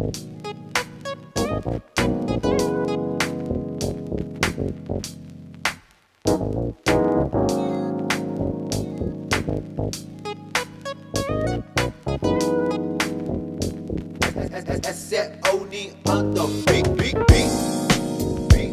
S.O.D. on the beat, beat, beat,